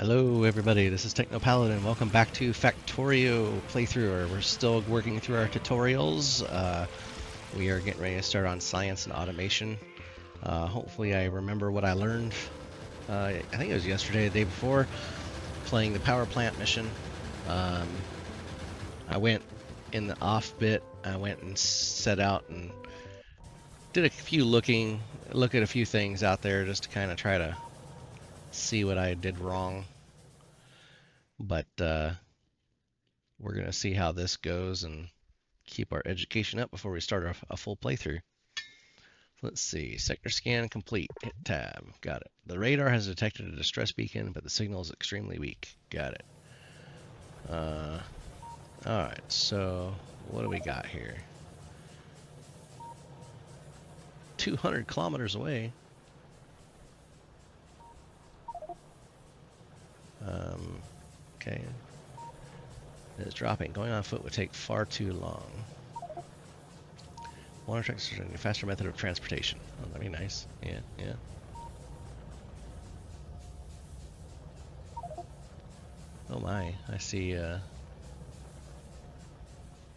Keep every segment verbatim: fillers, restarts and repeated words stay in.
Hello everybody, this is Techno Paladin. Welcome back to Factorio playthrough. We're still working through our tutorials. Uh, we are getting ready to start on science and automation. Uh, hopefully I remember what I learned. Uh, I think it was yesterday, the day before, playing the power plant mission. Um, I went in the off bit. I went and set out and did a few looking, look at a few things out there just to kind of try to see what I did wrong. But uh, we're going to see how this goes and keep our education up before we start a, a full playthrough. Let's see. Sector scan complete. Hit tab. Got it. The radar has detected a distress beacon, but the signal is extremely weak. Got it. Uh, Alright, so what do we got here? two hundred kilometers away. Um, okay. It's dropping. Going on foot would take far too long. Water trucks are a faster method of transportation. Oh, that'd be nice. Yeah, yeah. Oh my, I see, uh...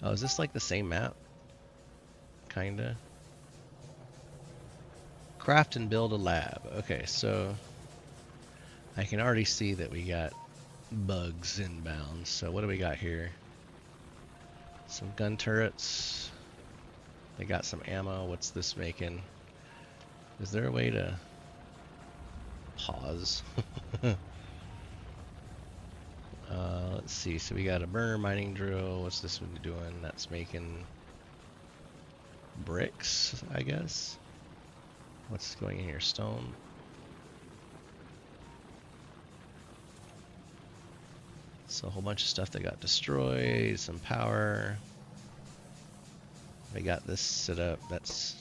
oh, is this like the same map? Kinda. Craft and build a lab. Okay, so I can already see that we got bugs inbound. So what do we got here? Some gun turrets. They got some ammo. What's this making? Is there a way to pause? Uh, let's see, so we got a burner mining drill. What's this one doing? That's making bricks, I guess. What's going in here? Stone. So a whole bunch of stuff that got destroyed, some power. We got this set up. That's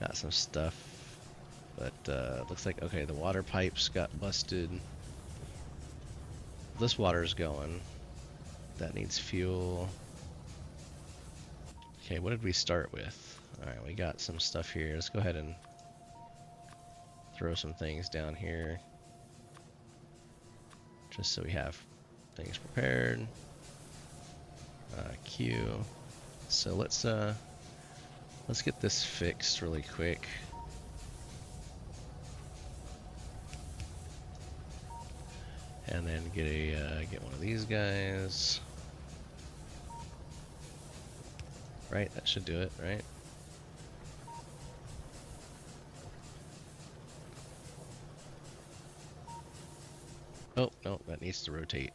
got some stuff, but uh, looks like, okay, the water pipes got busted. This water's going. That needs fuel. Okay, what did we start with? Alright, we got some stuff here. Let's go ahead and throw some things down here just so we have things prepared. Uh, Q. So let's uh let's get this fixed really quick. And then get a uh, get one of these guys. Right, that should do it, right? Oh, no, that needs to rotate.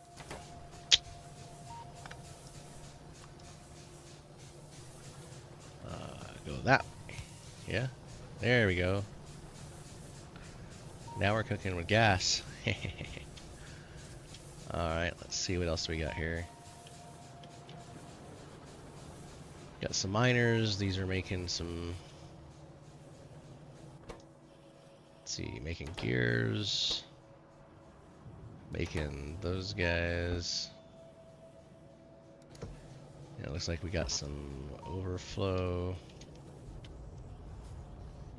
Uh, go that way. Yeah, there we go. Now we're cooking with gas. Alright, let's see what else we got here. Got some miners. These are making some... Let's see, making gears. Making those guys. Yeah, it looks like we got some overflow.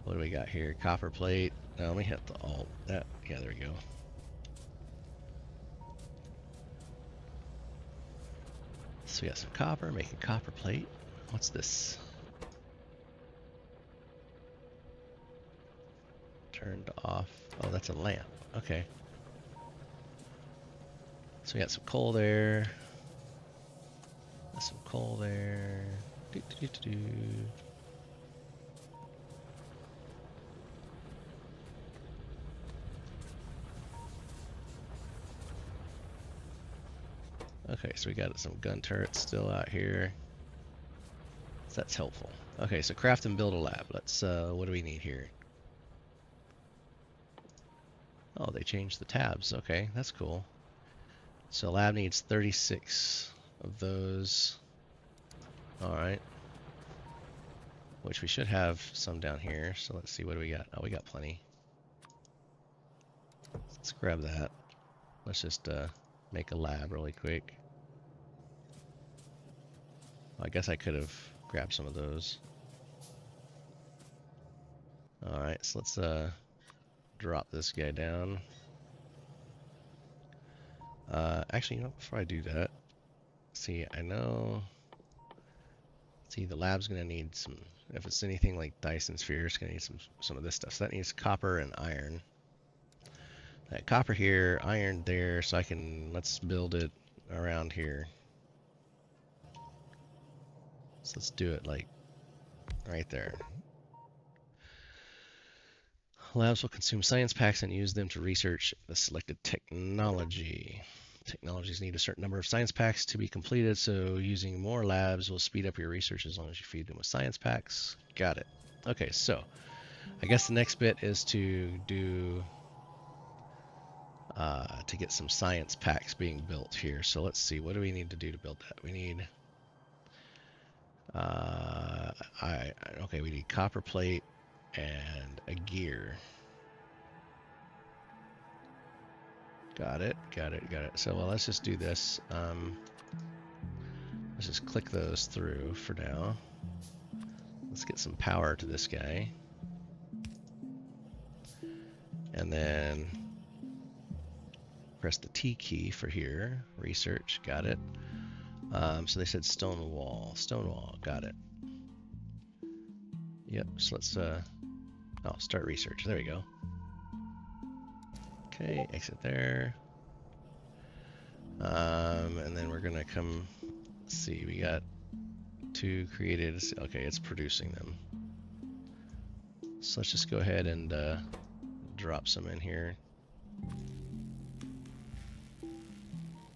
What do we got here? Copper plate. Now let me hit the alt. That, yeah, there we go. So we got some copper, making copper plate. What's this? Turned off. Oh, that's a lamp. Okay. So we got some coal there. Got some coal there. Do, do, do, do, do. Okay, so we got some gun turrets still out here. So that's helpful. Okay, so craft and build a lab. Let's, uh, what do we need here? Oh, they changed the tabs. Okay, that's cool. So lab needs thirty-six of those. Alright. Which we should have some down here. So let's see, what do we got? Oh, we got plenty. Let's grab that. Let's just, uh... make a lab really quick. Well, I guess I could have grabbed some of those. Alright, so let's uh, drop this guy down. Uh, actually, you know, before I do that, see, I know, see, the lab's going to need some, if it's anything like Dyson sphere, it's going to need some, some of this stuff. So that needs copper and iron. That copper here, iron there, so I can, let's build it around here. So let's do it like right there. Labs will consume science packs and use them to research the selected technology. Technologies need a certain number of science packs to be completed, so using more labs will speed up your research as long as you feed them with science packs. Got it. Okay, so I guess the next bit is to do uh, to get some science packs being built here. So let's see, what do we need to do to build that? We need uh, I okay, we need copper plate and a gear. Got it, got it, got it. So well, let's just do this. Um, let's just click those through for now. Let's get some power to this guy. And then press the T key for here. Research, got it. Um, so they said stone wall, stone wall, got it. Yep, so let's, uh, oh, start research. There we go. Okay, exit there. Um, and then we're gonna come, let's see, we got two created. Okay, it's producing them. So let's just go ahead and uh, drop some in here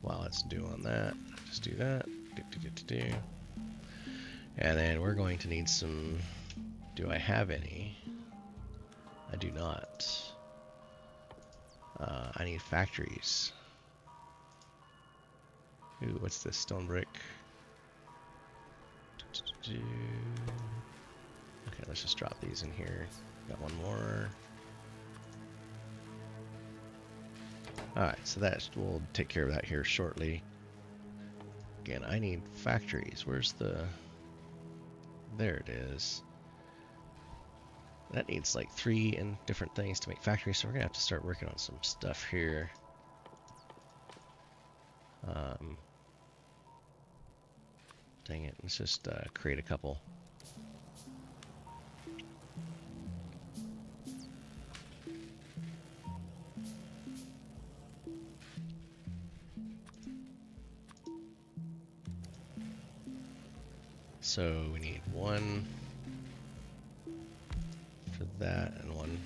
while it's doing that. Just do that. Get to get to do. And then we're going to need some. Do I have any? I do not. Uh, I need factories. Ooh, what's this? Stone brick. Okay, let's just drop these in here. Got one more. Alright, so that we'll take care of that here shortly. Again, I need factories. Where's the... There it is. That needs like three and different things to make factories, so we're gonna have to start working on some stuff here. Um, dang it, let's just uh, create a couple. So we need one. That and one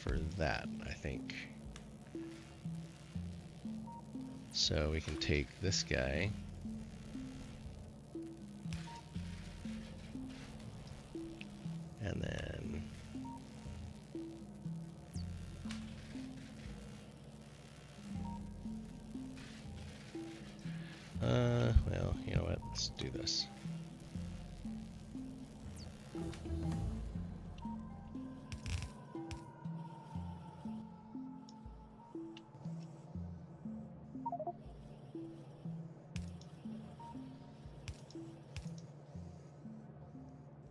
for that, I think. So we can take this guy. And then... Uh, well, you know what? Let's do this.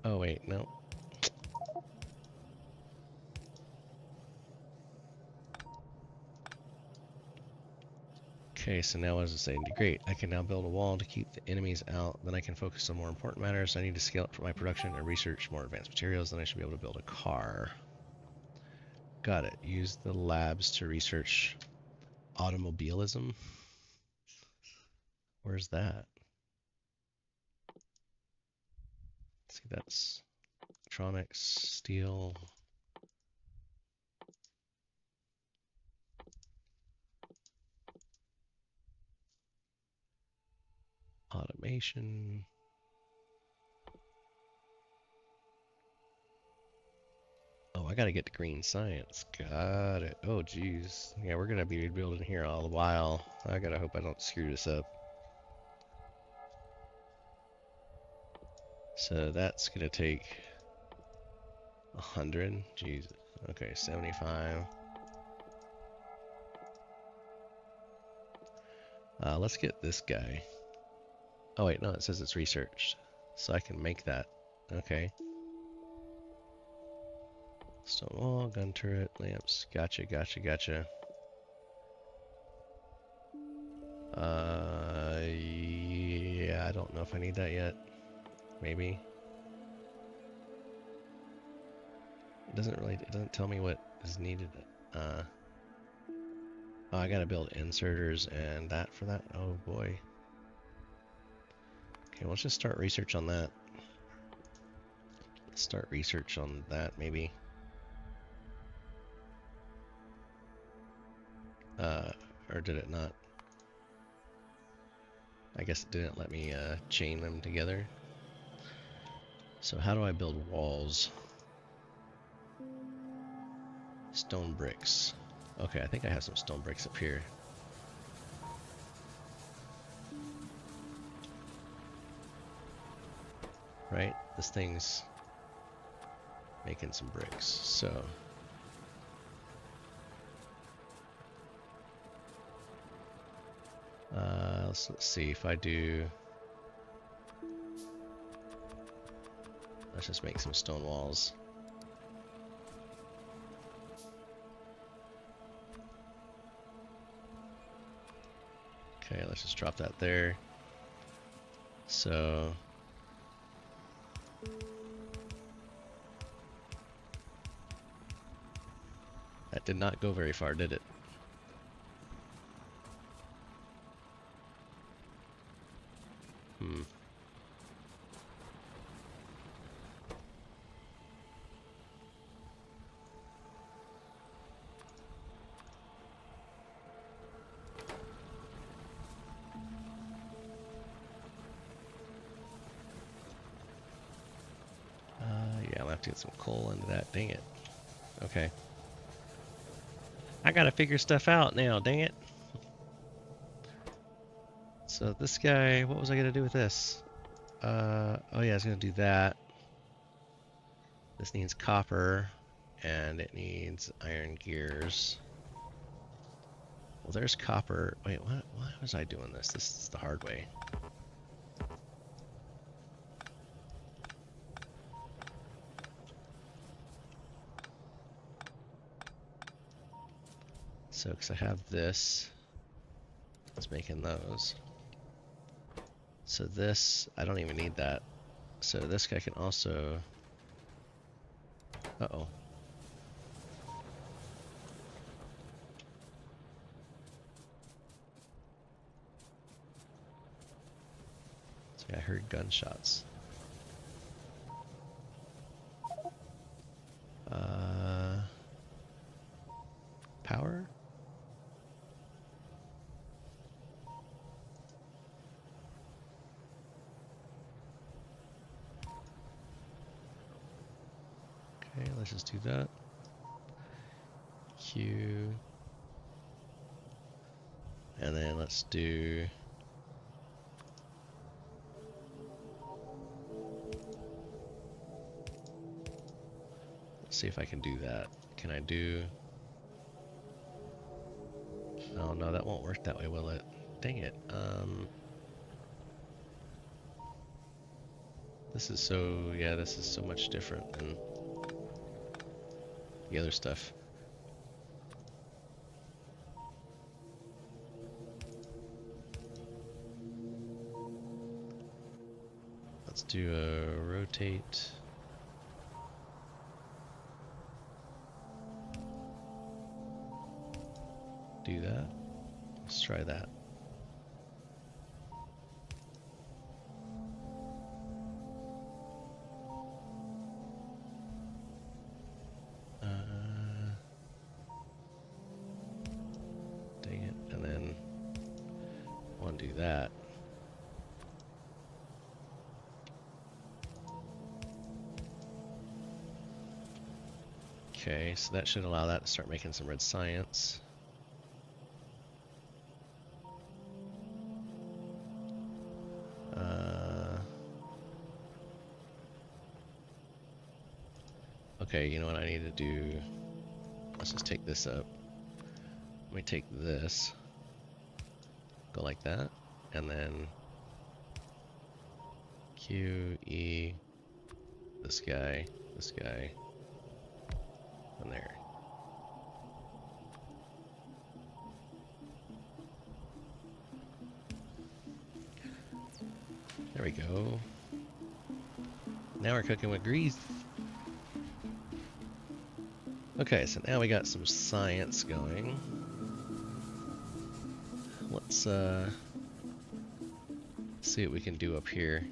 Oh wait, no. Okay, so now what does it say? Great, I can now build a wall to keep the enemies out. Then I can focus on more important matters. I need to scale up for my production and research more advanced materials. Then I should be able to build a car. Got it. Use the labs to research automobilism. Where's that? See, that's electronics, steel. Automation. Oh, I gotta get to green science. Got it. Oh, geez. Yeah, we're gonna be building here all the while. I gotta hope I don't screw this up. So that's gonna take a hundred. Jesus. Okay, seventy-five. Uh, let's get this guy. Oh wait, no, it says it's researched, so I can make that. Okay. Stone wall, gun turret, lamps. Gotcha, gotcha, gotcha. Uh, yeah, I don't know if I need that yet. Maybe. It doesn't really, it doesn't tell me what is needed. Uh, oh, I gotta build inserters and that for that. Oh boy. Okay, well, let's just start research on that. Let's start research on that, maybe. Uh, or did it not? I guess it didn't let me uh, chain them together. So how do I build walls? Stone bricks. Okay, I think I have some stone bricks up here. Right? This thing's making some bricks, so... Uh, let's, let's see if I do... Let's just make some stone walls. Okay, let's just drop that there. So... That did not go very far, did it? Hmm. Uh, yeah, I'll have to get some coal into that. Dang it. Okay. I gotta figure stuff out now, dang it. So this guy, what was I gonna do with this? Uh, oh yeah, I was gonna do that. This needs copper, and it needs iron gears. Well, there's copper. Wait, what? Why was I doing this? This is the hard way. So, because I have this, it's making those. So this, I don't even need that. So this guy can also, uh-oh. So I heard gunshots. Uh, power? Okay, let's just do that. Q. And then let's do... Let's see if I can do that. Can I do... Oh no, that won't work that way, will it? Dang it. Um... This is so... Yeah, this is so much different than... the other stuff. Let's do a rotate. Do that. Let's try that. Okay, so that should allow that to start making some red science. Uh, okay, you know what I need to do? Let's just take this up. Let me take this. Go like that, and then Q, E, this guy, this guy. In there. There we go. Now we're cooking with grease. Okay, so now we got some science going. Let's uh, see what we can do up here.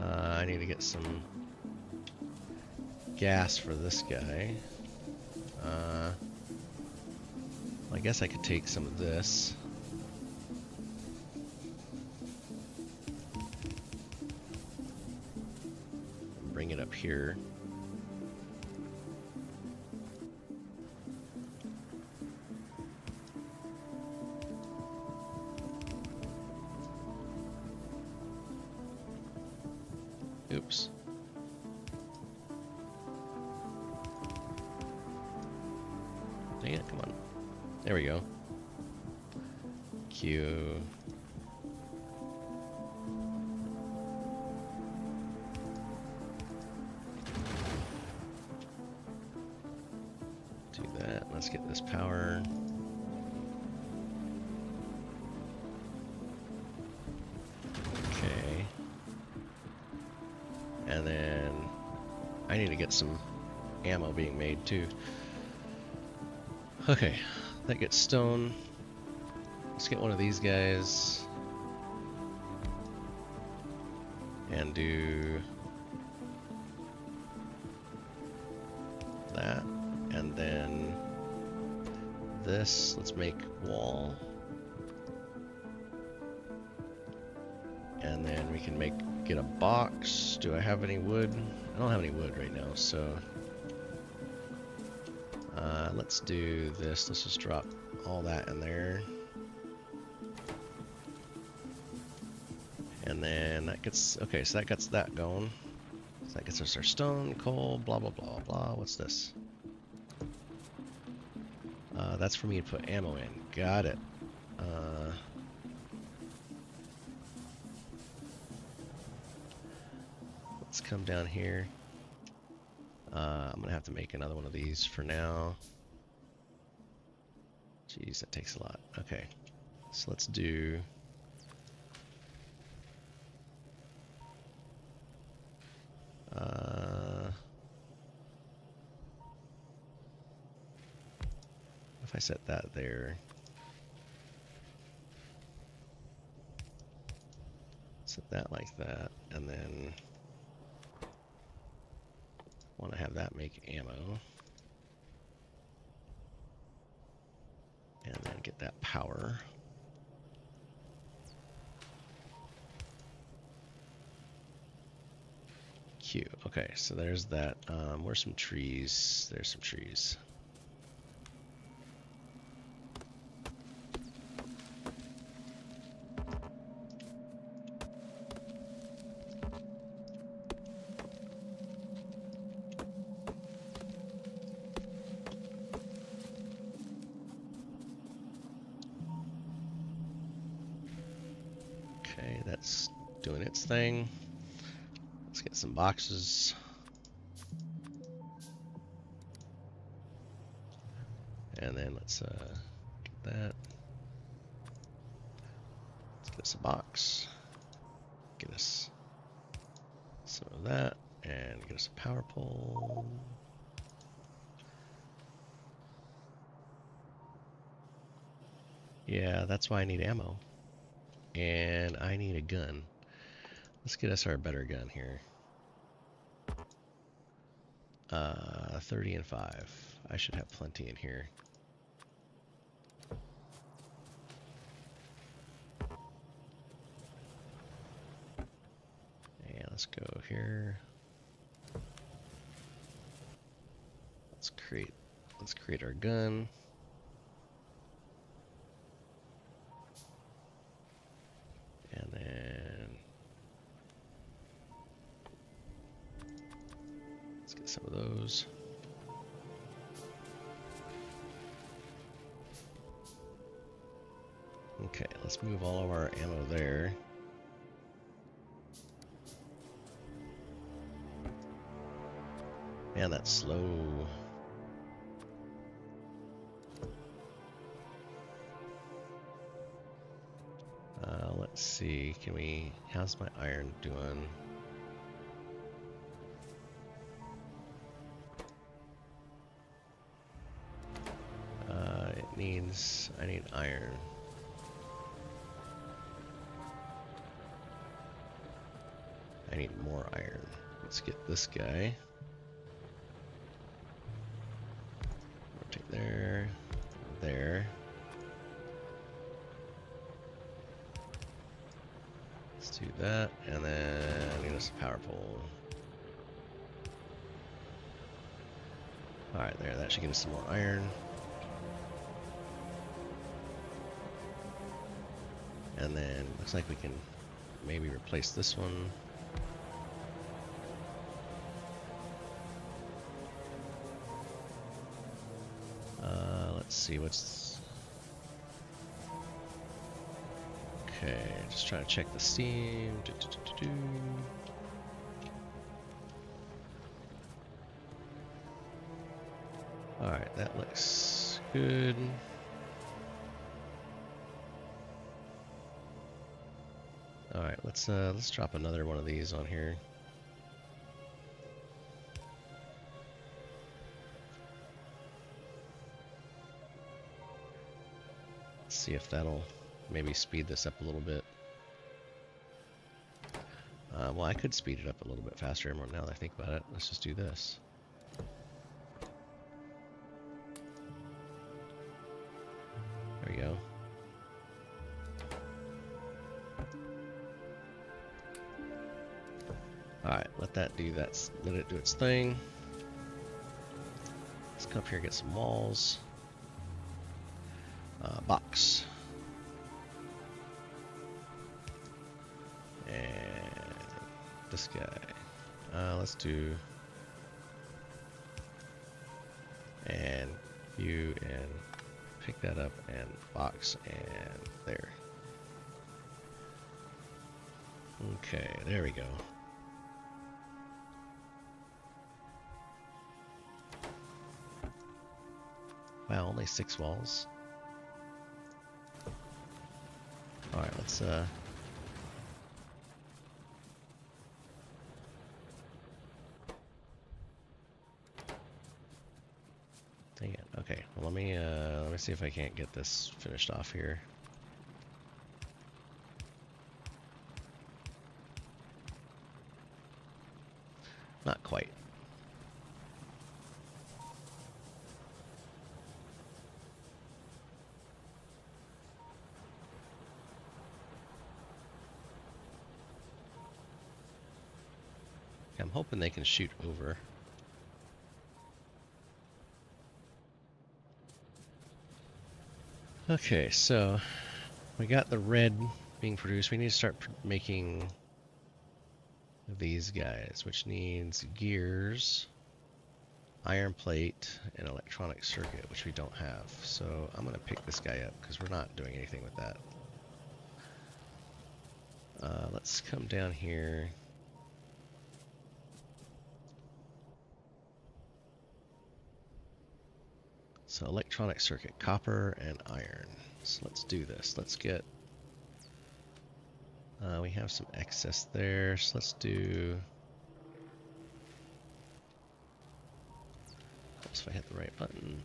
Uh, I need to get some gas for this guy. Uh, I guess I could take some of this. Bring it up here. Oops. Dang it, come on. There we go. Q. Do that. Let's get this power. Okay. And then I need to get some ammo being made too. Okay, that gets stone. Let's get one of these guys and do that, and then this. Let's make wall, and then we can make get a box. Do I have any wood? I don't have any wood right now, so. Uh, let's do this. Let's just drop all that in there. And then that gets, okay, so that gets that going. So that gets us our stone, coal, blah, blah, blah, blah. What's this? Uh, that's for me to put ammo in. Got it. Uh, let's come down here. Uh, I'm gonna have to make another one of these for now. Jeez, that takes a lot. Okay, so let's do... Uh, if I set that there... Set that like that, and then... Want to have that make ammo, and then get that power. Q. Okay, so there's that. Um, where's some trees? There's some trees. Thing. Let's get some boxes. And then let's uh, get that. Let's get us a box. Get us some of that. And get us a power pole. Yeah, that's why I need ammo. And I need a gun. Let's get us our better gun here. Uh, thirty and five. I should have plenty in here. And let's go here. Let's create. Let's create our gun. And then. Some of those. Okay, let's move all of our ammo there. Man, that's slow. Uh, Uh, let's see, can we, how's my iron doing? Uh, it needs, I need iron. I need more iron. Let's get this guy. Rotate there, there. Let's do that, and then I need us a power pole. Alright, there, that should give us some more iron. And then, looks like we can maybe replace this one. Uh, let's see, what's... Okay, just trying to check the steam. Do, do, do, do, do. Alright, that looks good. Alright, let's uh let's drop another one of these on here. Let's see if that'll maybe speed this up a little bit. Uh, well, I could speed it up a little bit faster now that I think about it. Let's just do this. There we go. Alright, let that do that. Let it do its thing. Let's come up here and get some walls. Uh, box. This guy. Uh, let's do and you and pick that up and box and there. Okay, there we go. Wow, only six walls. All right, let's uh. Dang it. Okay, well, let me uh, let me see if I can't get this finished off here. Not quite. I'm hoping they can shoot over. Okay, so we got the red being produced. We need to start making these guys, which needs gears, iron plate, and electronic circuit, which we don't have. So I'm going to pick this guy up because we're not doing anything with that. Uh, let's come down here. So electronic circuit, copper and iron. So let's do this. Let's get, uh, we have some excess there. So let's do, oops, if I hit the right button.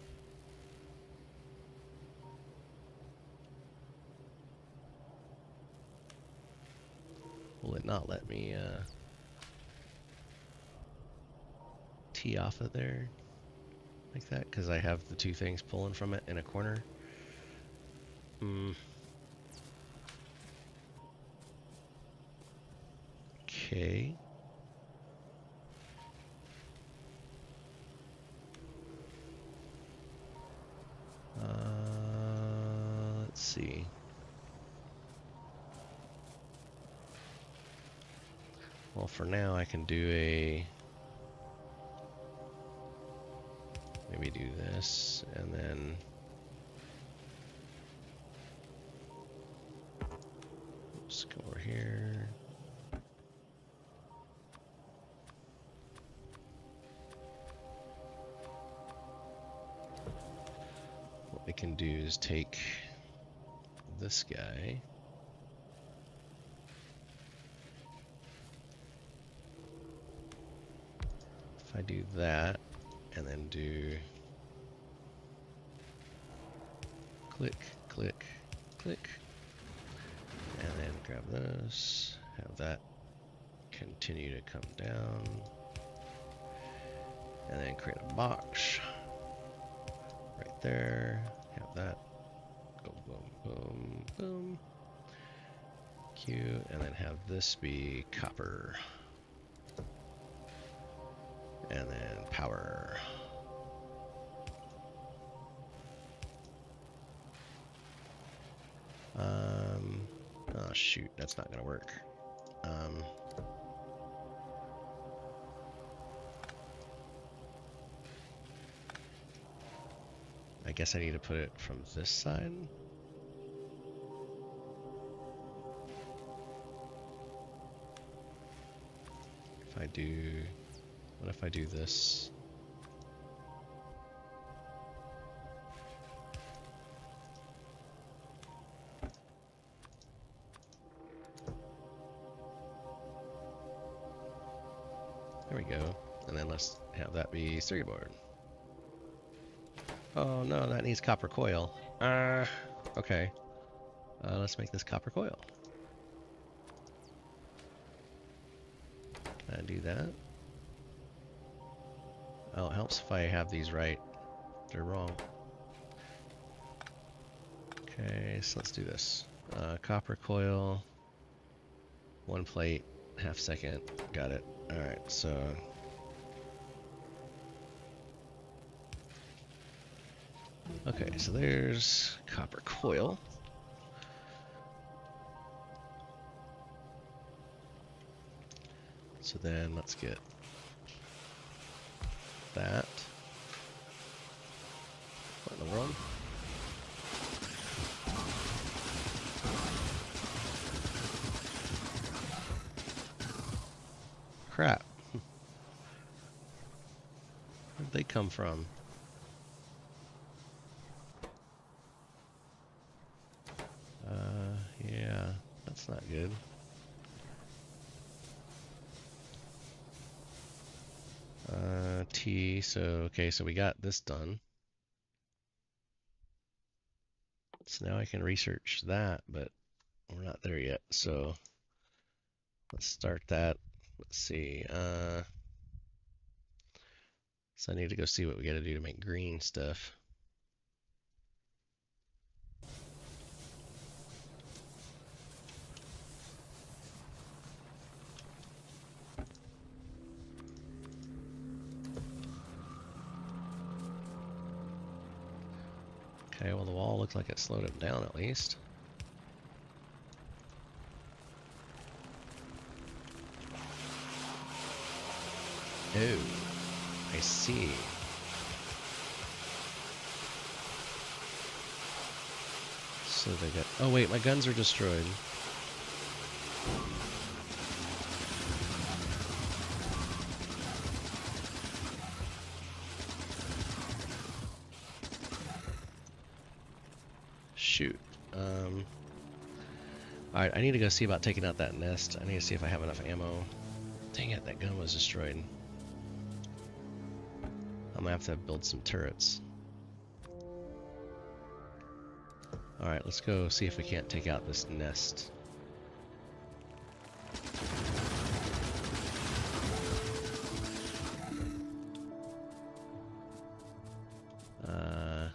Will it not let me uh, tee off of there? Like that, because I have the two things pulling from it in a corner. Mm. Okay. Uh, let's see. Well, for now, I can do a. Maybe do this, and then let's go over here. What we can do is take this guy If I do that and then do click, click, click, and then grab this, have that continue to come down, and then create a box right there, have that go boom, boom, boom, Q, and then have this be copper, and then power. Um, oh shoot, that's not gonna work. Um, I guess I need to put it from this side. If I do, what if I do this? There we go. And then let's have that be circuit board. Oh no, that needs copper coil. Uh, okay. Uh, let's make this copper coil. Can I do that? Oh, it helps if I have these right. They're wrong. Okay, so let's do this. Uh, copper coil, one plate, half second. Got it. All right, so okay, so there's copper coil. So then let's get that. What in the world? Crap. Where'd they come from? Uh, yeah, that's not good. Uh, T, so, okay, so we got this done. So now I can research that, but we're not there yet. So let's start that. Let's see. Uh, so I need to go see what we got to do to make green stuff. Okay, well the wall looks like it slowed it down at least. Oh, I see. So they got... Oh wait, my guns are destroyed. Shoot. Um, Alright, I need to go see about taking out that nest. I need to see if I have enough ammo. Dang it, that gun was destroyed. I'm gonna have to build some turrets. Alright, let's go see if we can't take out this nest. Uh,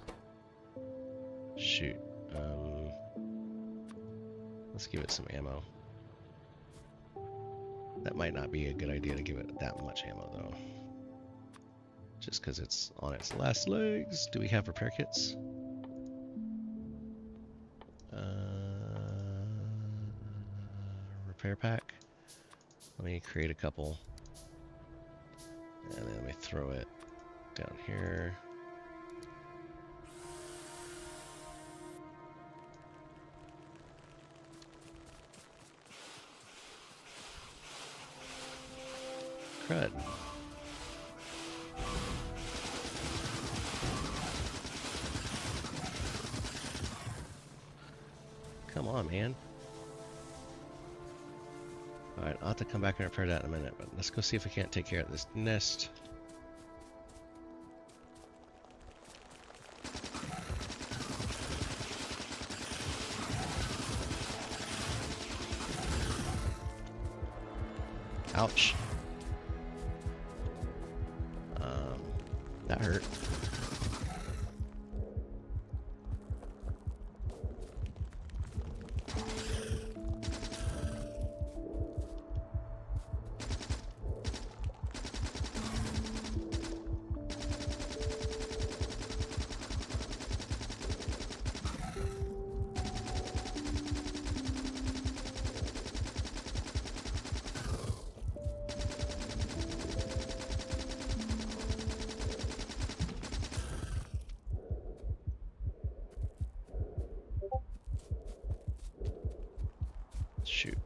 shoot. Um, let's give it some ammo. That might not be a good idea to give it that much ammo though. Just because it's on its last legs. Do we have repair kits? Uh, repair pack. Let me create a couple. And then let me throw it down here. Crud. Come on, man. Alright, I'll have to come back and repair that in a minute, but let's go see if we can't take care of this nest. Ouch. Um, that hurt. Shoot.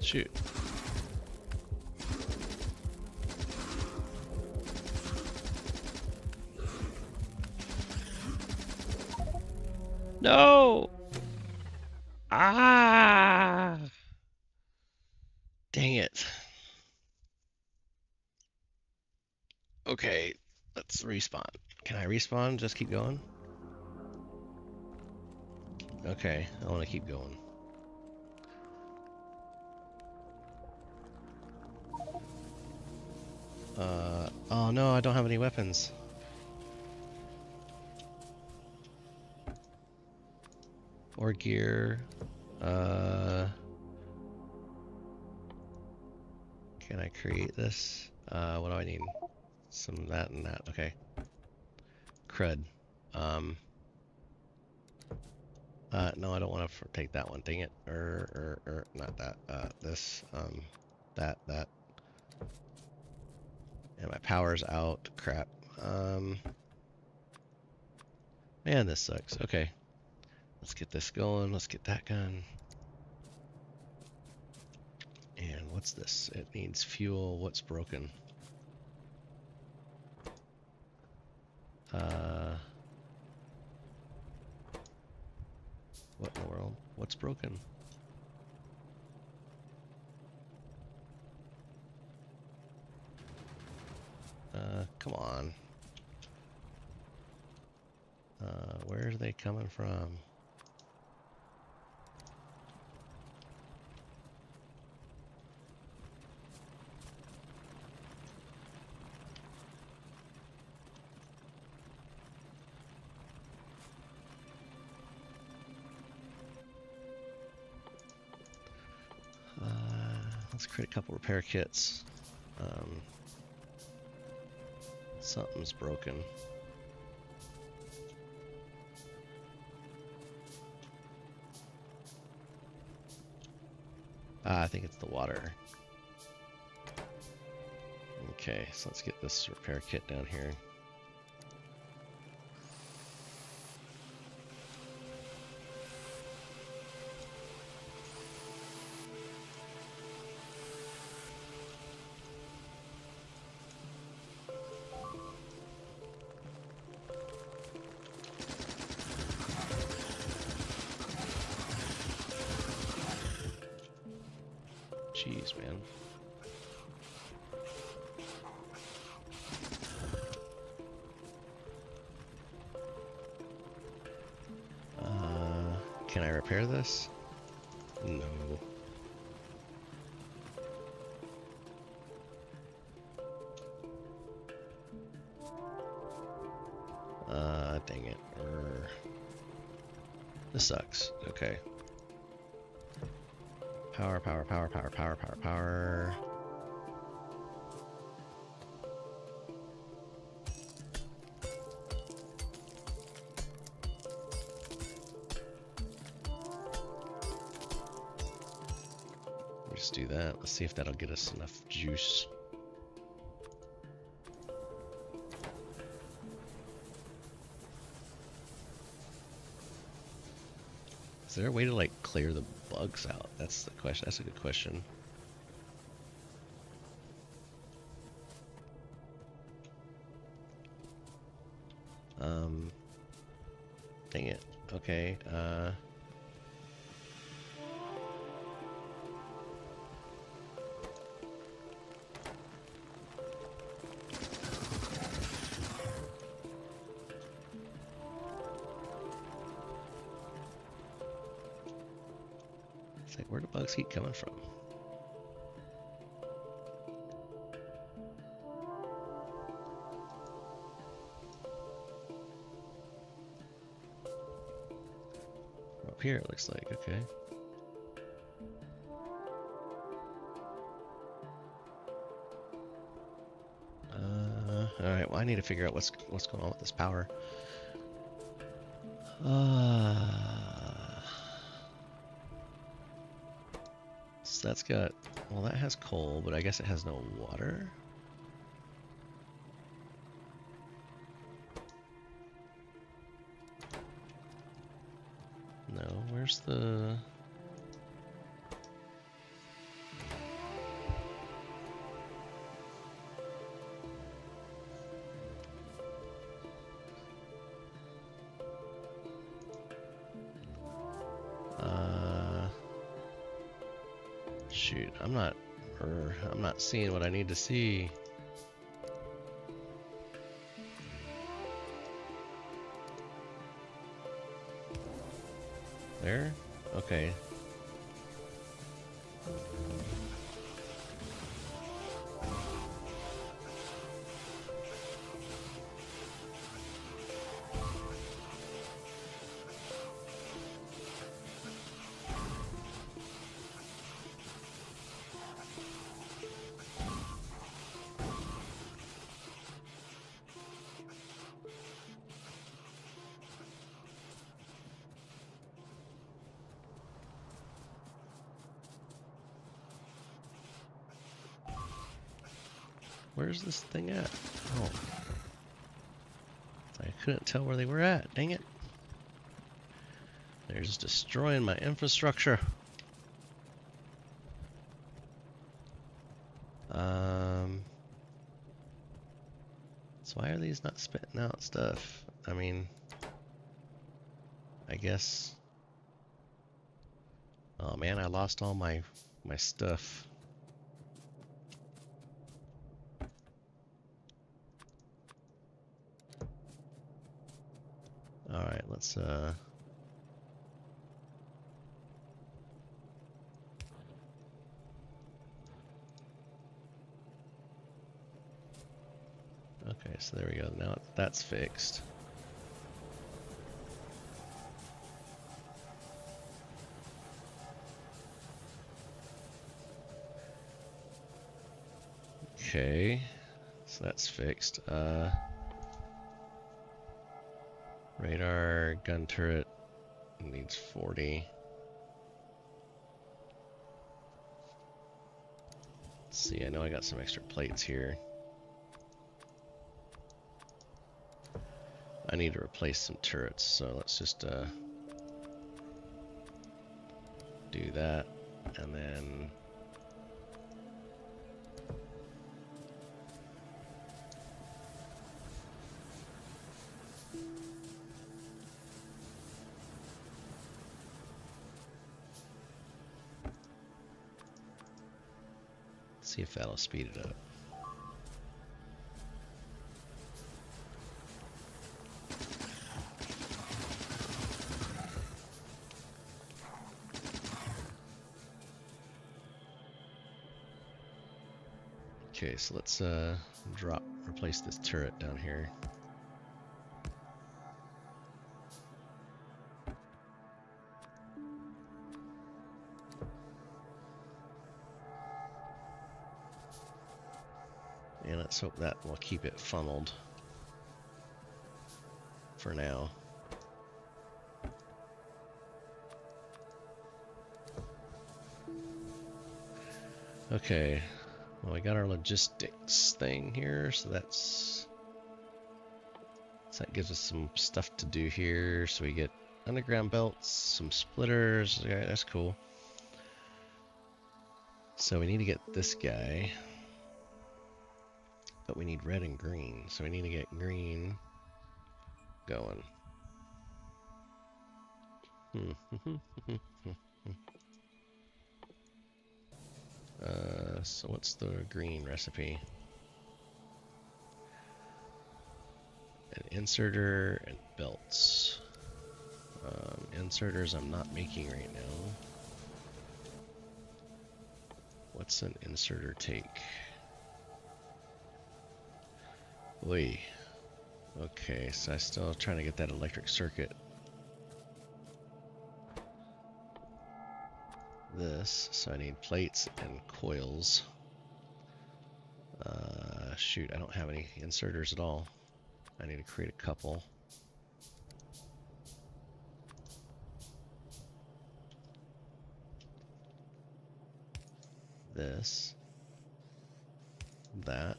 Shoot. No. Ah. Dang it. Okay, let's respawn. Can I respawn? Just keep going? Okay, I want to keep going. Uh, oh no, I don't have any weapons. Or gear. Uh, can I create this? Uh, what do I need? Some of that and that. Okay. Crud. Um, uh, no, I don't want to take that one. Dang it. Er, er, er, not that. Uh, this. Um, that, that. And my power's out. Crap. Um, man, this sucks. Okay. Let's get this going. Let's get that gun. And what's this? It needs fuel. What's broken? Uh, what in the world? What's broken? Uh, come on. Uh, where are they coming from? Uh, let's create a couple repair kits. Um, Something's broken. Ah, I think it's the water. Okay, so let's get this repair kit down here. Jeez, man. Uh, can I repair this? No. Uh, Dang it. Err. This sucks. Okay. Power, power, power, power, power, power, power. We'll just do that. Let's see if that'll get us enough juice. Is there a way to like clear the bugs out? That's the question. That's a good question. Um, dang it. Okay. Uh, keep coming from. Up here it looks like, okay. Uh, all right, well I need to figure out what's what's going on with this power. Uh That's got, well, that has coal, but I guess it has no water. No, where's the... I'm not, or I'm not seeing what I need to see. There? Okay. Where's this thing at? Oh. I couldn't tell where they were at. Dang it. They're just destroying my infrastructure. Um. So why are these not spitting out stuff? I mean, I guess. Oh man, I lost all my my stuff. Let's uh okay, so there we go. Now that's fixed. Okay, so that's fixed. Uh Radar, gun turret needs forty. Let's see, I know I got some extra plates here. I need to replace some turrets, so let's just uh, do that, and then see if that'll speed it up. Okay, so let's uh, drop, replace this turret down here. And let's hope that will keep it funneled for now. Okay, well, we got our logistics thing here, so that's so that gives us some stuff to do here. So we get underground belts, some splitters. Okay, that's cool. So we need to get this guy, but we need red and green, so we need to get green going. Uh, so what's the green recipe? An inserter and belts. Um, inserters I'm not making right now. What's an inserter take? Oy. Okay, so I'm still trying to get that electric circuit. This, so I need plates and coils. Uh, shoot, I don't have any inserters at all. I need to create a couple. This, that.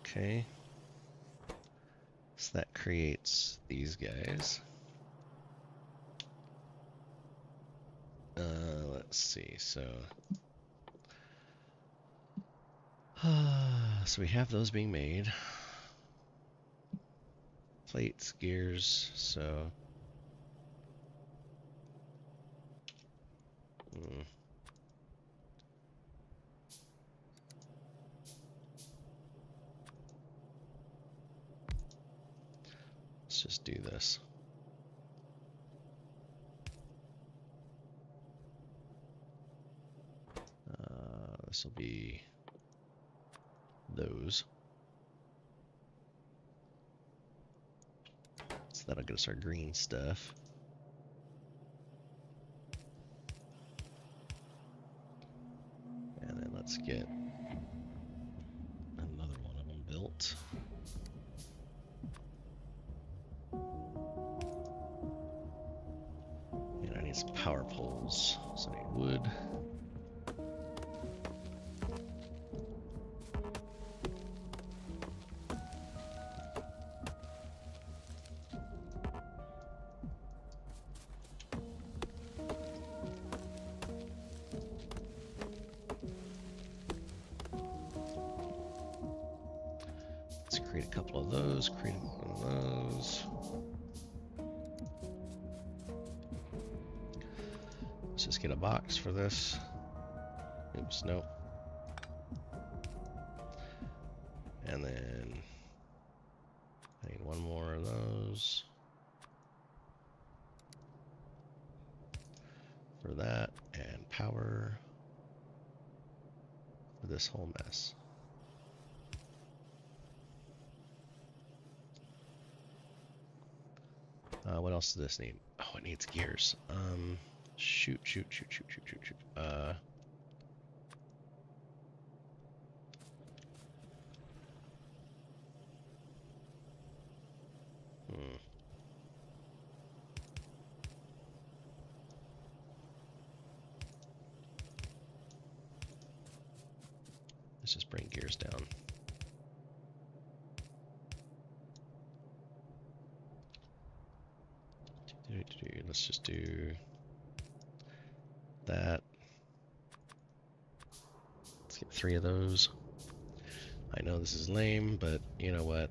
Okay. So that creates these guys. Uh, let's see, so... Uh, so we have those being made. Plates, gears, so... Hmm. Just do this. Uh, this will be those. So that'll get us our green stuff. And then let's get another one of them built. Power poles, so I need wood. Let's create a couple of those, create a couple of those. Let's just get a box for this. Oops, no. And then I need one more of those. For that, and power for this whole mess. Uh, what else does this need? Oh, it needs gears. Um. Shoot, shoot, shoot, shoot, shoot, shoot, shoot. Uh, hmm. Let's just bring gears down. Let's just do... that. Let's get three of those. I know this is lame, but you know what?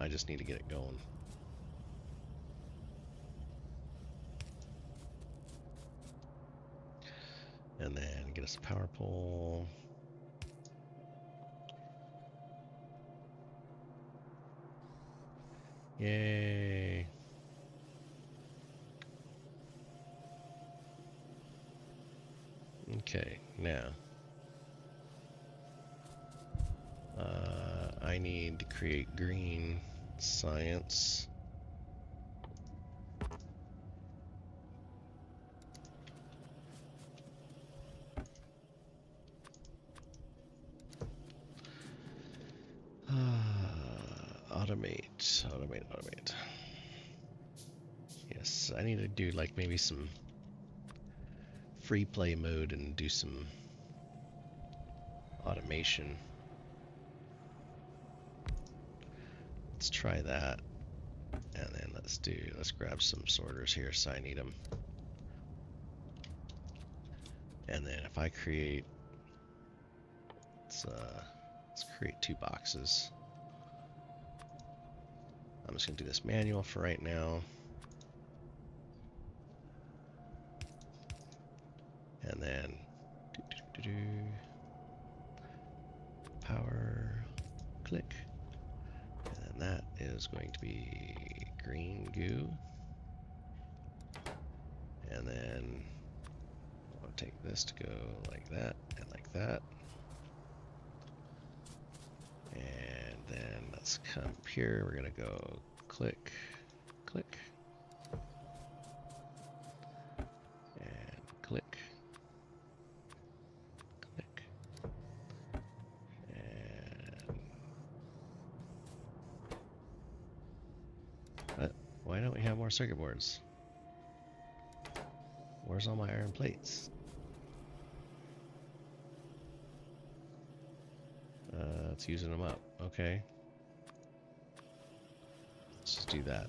I just need to get it going. And then get us a power pole. Yay. Okay, now uh, I need to create green science Automate, automate, automate. Yes, I need to do like maybe some free play mode and do some automation. Let's try that. And then let's do, let's grab some sorters here so I need them. And then if I create, let's, uh, let's create two boxes. I'm just gonna do this manual for right now. And then do, do, do, do, do. Power, click. And that is going to be green goo. And then I'll take this to go like that and like that. And then let's come up here. We're going to go click, click, and click, click, and uh, why don't we have more circuit boards? Where's all my iron plates? Uh, it's using them up. Okay. Let's just do that.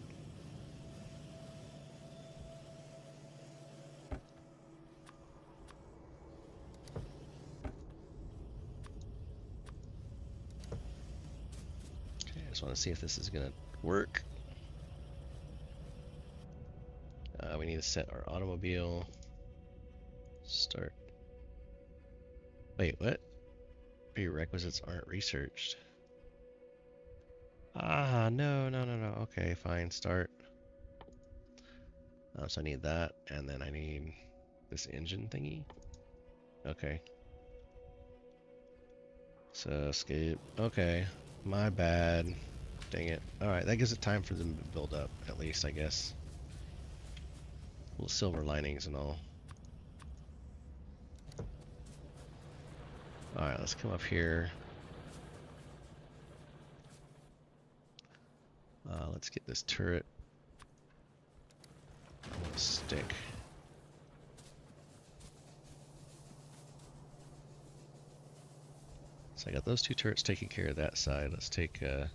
Okay, I just want to see if this is gonna work. Uh, we need to set our automobile. Start. Wait, what? Prerequisites aren't researched. Ah, no, no, no, no. Okay, fine. Start. Uh, so I need that, and then I need this engine thingy. Okay. So escape. Okay, my bad. Dang it. All right, that gives it time for them to build up, at least, I guess. Little silver linings and all. All right, let's come up here. Uh, let's get this turret. I'm gonna stick. So I got those two turrets taking care of that side. Let's take. Uh,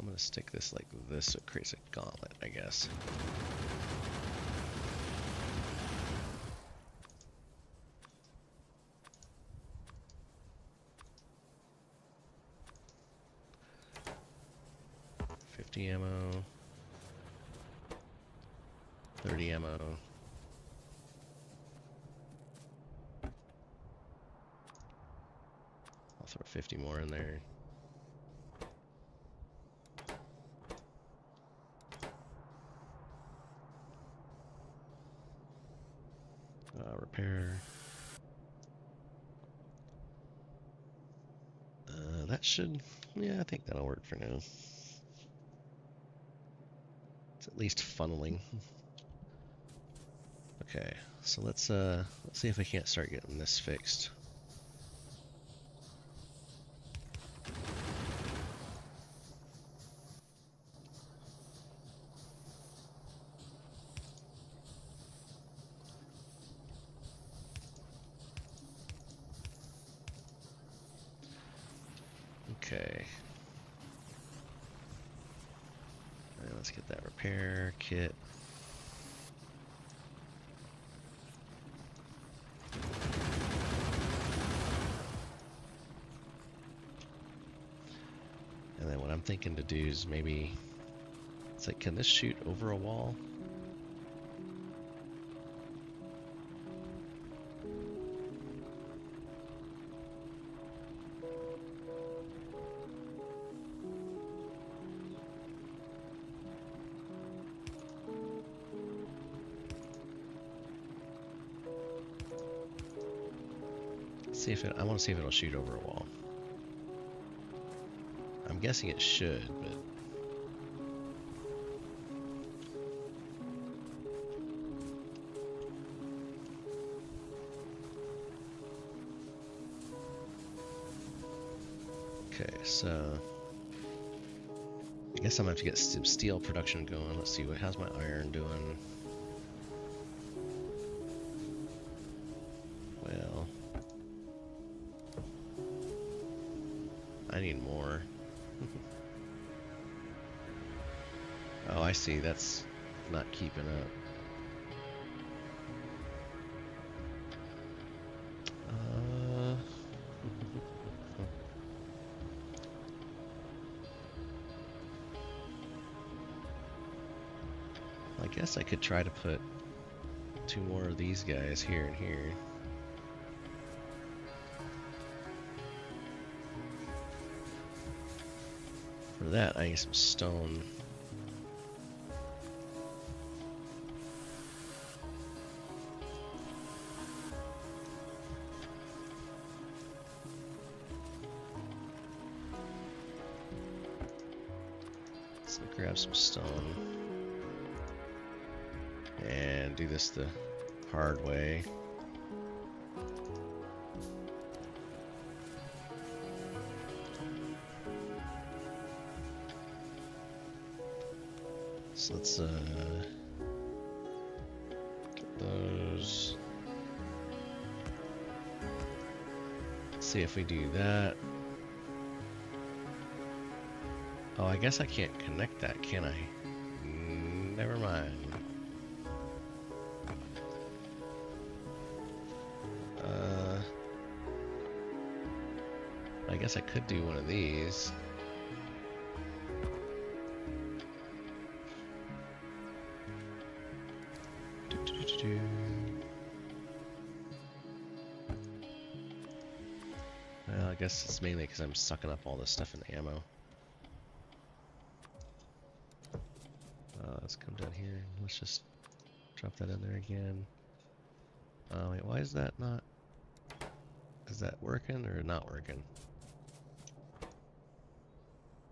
I'm gonna stick this like this, so it creates a gauntlet, I guess. fifty ammo, thirty ammo. I'll throw fifty more in there. Uh, repair. Uh, that should, yeah, I think that'll work for now. At least funneling. Okay, so let's uh let's see if we can't start getting this fixed. Okay. Let's get that repair kit. And then what I'm thinking to do is maybe, it's like, can this shoot over a wall? See if it, I want to see if it'll shoot over a wall. I'm guessing it should, but Okay, so I guess I'm gonna have to get some steel production going. Let's see, what how's my iron doing? Well, I need more. Oh, I see, that's not keeping up. I guess I could try to put two more of these guys here and here. For that, I need some stone. So grab some stone. And do this the hard way. So let's uh, get those. Let's see if we do that. Oh, I guess I can't connect that, can I? Never mind. I guess I could do one of these. Do, do, do, do. Well, I guess it's mainly because I'm sucking up all this stuff in the ammo. Uh, let's come down here. Let's just drop that in there again. Uh, wait, why is that not? Is that working or not working?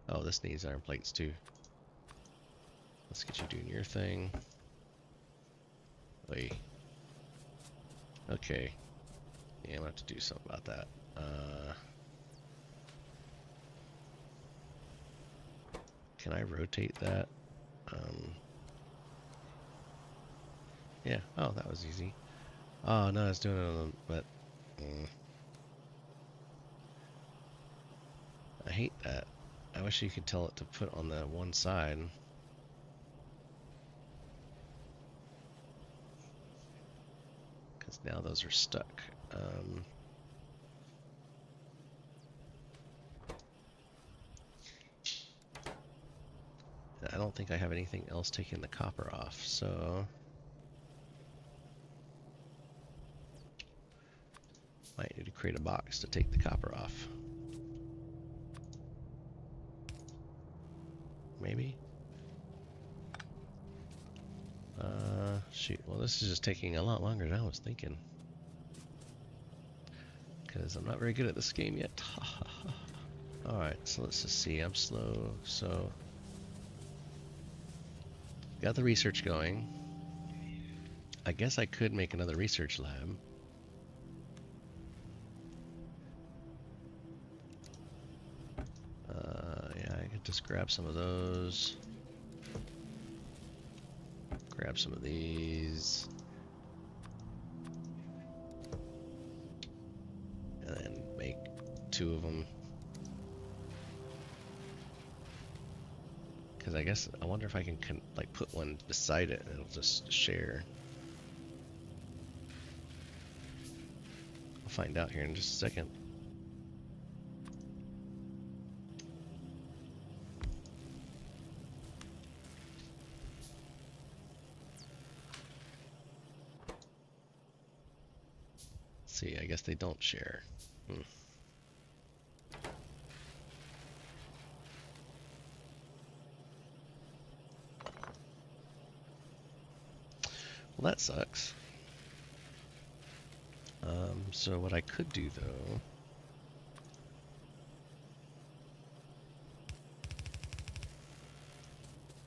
Oh, this needs iron plates too. Let's get you doing your thing. Oy. Okay. Yeah, I'm gonna have to do something about that. Uh, can I rotate that? Um, yeah. Oh, that was easy. Oh no, I was doing it on the but. Mm. I hate that. I wish you could tell it to put on the one side. Because now those are stuck. Um, I don't think I have anything else taking the copper off, so might need to create a box to take the copper off. Maybe? Uh, shoot. Well, this is just taking a lot longer than I was thinking. Because I'm not very good at this game yet. Alright, so let's just see. I'm slow, so got the research going. I guess I could make another research lab. Just grab some of those. Grab some of these. And then make two of them. Because I guess, I wonder if I can con like put one beside it and it'll just share. I'll find out here in just a second. See, I guess they don't share. Hmm. Well, that sucks. Um, so what I could do though,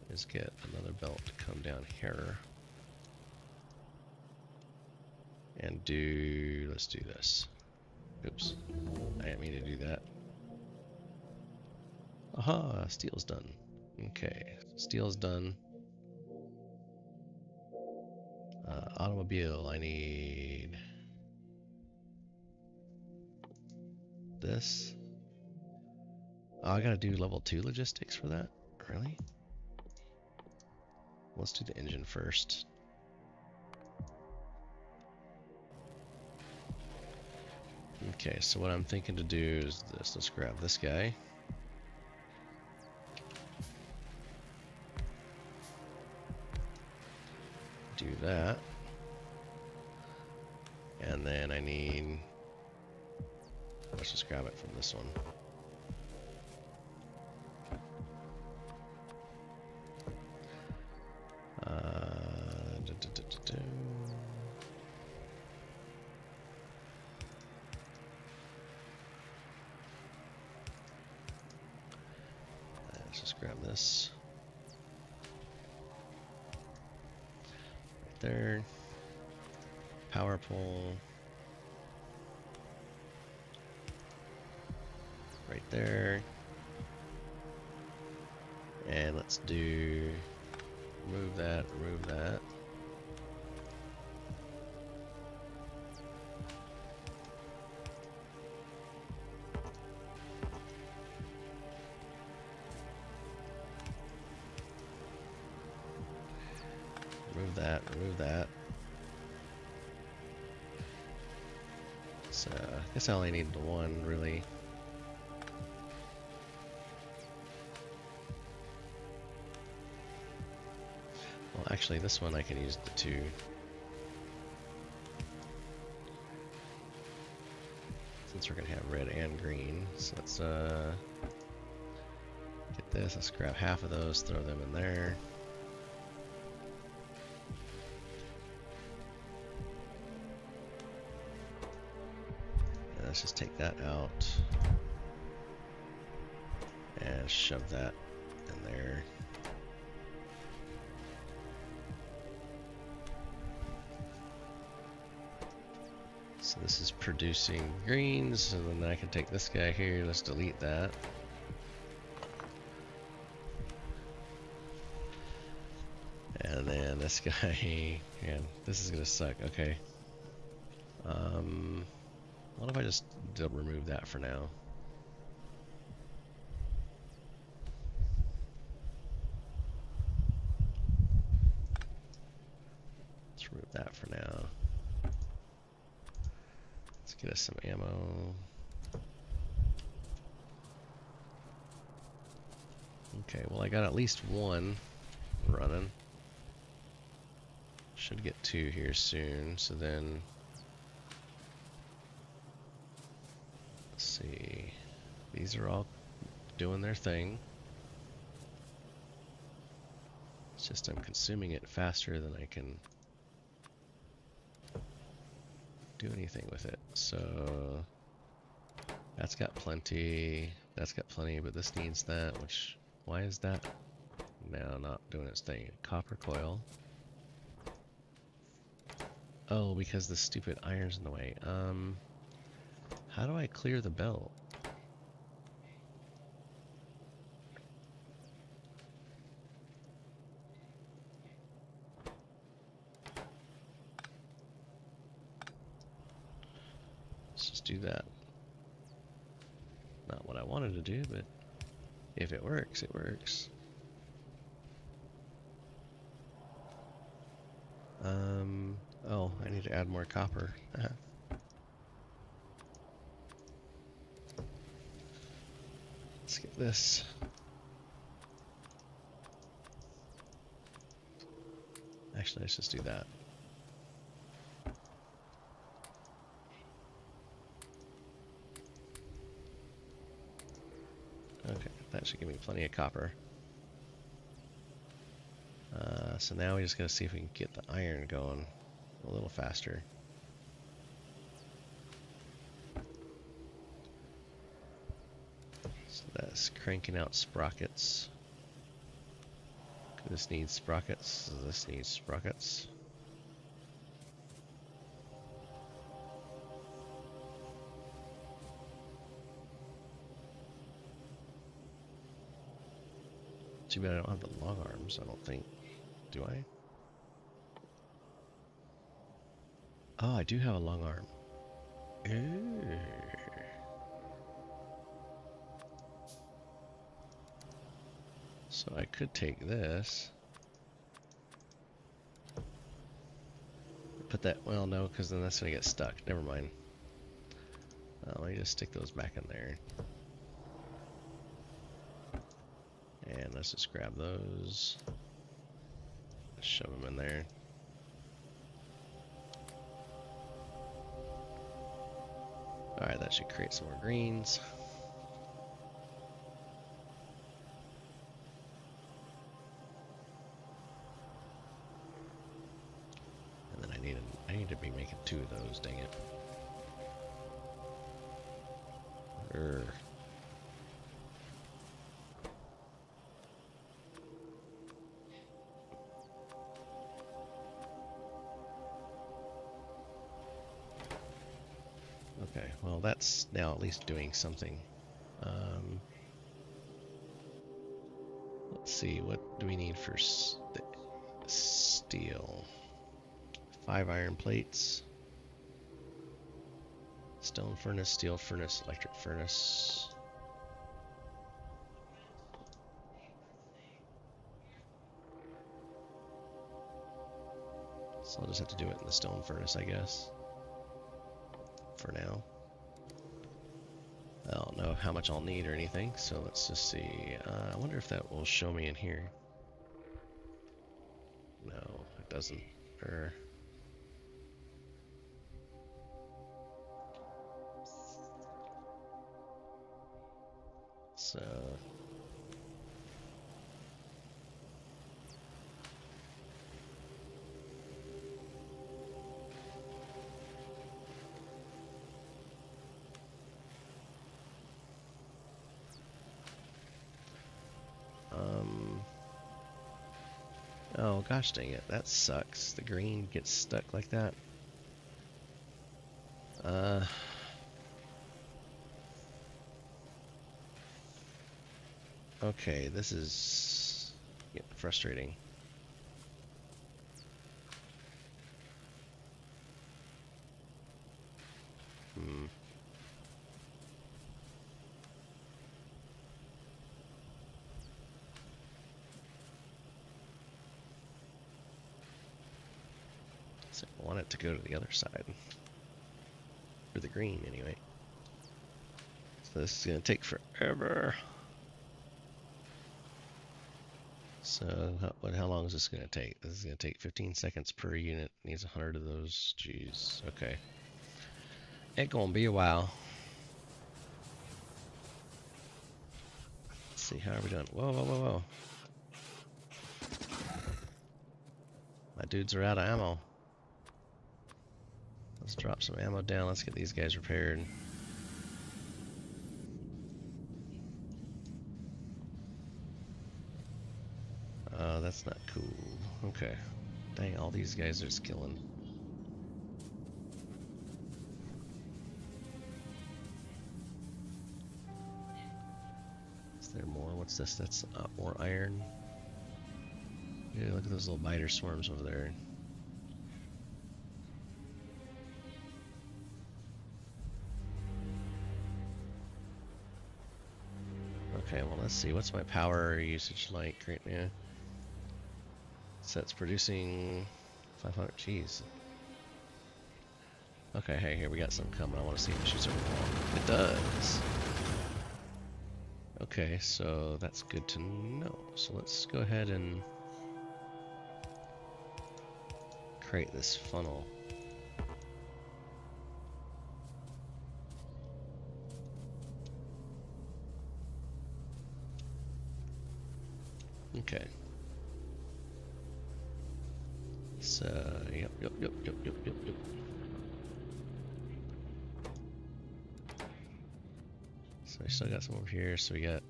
is get another belt to come down here. And do, let's do this. Oops, I didn't mean to do that. Aha, steel's done. Okay, steel's done. Uh, automobile, I need this. Oh, I gotta do level two logistics for that? Really? Let's do the engine first. Okay, so what I'm thinking to do is this. Let's grab this guy. Do that. And then I need... Let's just grab it from this one. Uh, do, do, do, do, do. Let's just grab this. Right there. Power pole. Right there. And let's do... Remove that, remove that. Remove that, remove that. So, I guess I only need the one, really. Actually, this one I can use the two. Since we're gonna have red and green, so let's uh, get this. Let's grab half of those, throw them in there. And let's just take that out and shove that in there. So this is producing greens, so then I can take this guy here, let's delete that. And then this guy, man, this is gonna suck, okay. Um, what if I just remove that for now? Let's remove that for now. Get us some ammo. Okay, well I got at least one running. Should get two here soon, so then... Let's see... These are all doing their thing. It's just I'm consuming it faster than I can... do anything with it. So that's got plenty, that's got plenty, but this needs that, which why is that now not doing its thing? Copper coil. Oh, because the stupid iron's in the way. Um how do I clear the belt? Do that. Not what I wanted to do, but if it works, it works. Um, oh, I need to add more copper. Uh-huh. Let's get this. Actually, let's just do that. Okay, that should give me plenty of copper. Uh, so now we just gotta see if we can get the iron going a little faster. So that's cranking out sprockets. This needs sprockets, this needs sprockets. Too bad I don't have the long arms, I don't think. Do I? Oh, I do have a long arm. Ooh. So I could take this. Put that, well, no, because then that's going to get stuck. Never mind. Uh, let me just stick those back in there. And let's just grab those. Shove them in there. Alright, that should create some more greens. And then I need, a, I need to be making two of those, dang it. Urgh. Well, that's now at least doing something. Um, let's see, what do we need for st steel? Five iron plates. Stone furnace, steel furnace, electric furnace. So I'll just have to do it in the stone furnace, I guess. For now. I don't know how much I'll need or anything, so let's just see. Uh, I wonder if that will show me in here. No, it doesn't. Or... So... Oh, gosh dang it, that sucks. The green gets stuck like that. Uh, okay, this is getting frustrating. Hmm. I want it to go to the other side, or the green anyway. So this is going to take forever. So how, what, how long is this going to take? This is going to take fifteen seconds per unit. Needs one hundred of those. Jeez. Okay. It's going to be a while. Let's see, how are we doing? Whoa, whoa, whoa, whoa. My dudes are out of ammo. Let's drop some ammo down. Let's get these guys repaired. Uh, that's not cool. Okay. Dang, all these guys are skilling. Is there more? What's this? That's uh, more iron. Yeah, look at those little biter swarms over there. Okay, well, let's see. What's my power usage like right now? So it's producing five hundred. Jeez. Okay, hey, here we got some coming. I want to see if it shoots over the wall. It does. Okay, so that's good to know. So let's go ahead and create this funnel. Okay. So, yep, yep, yep, yep, yep, yep, yep. So we still got some over here, so we got,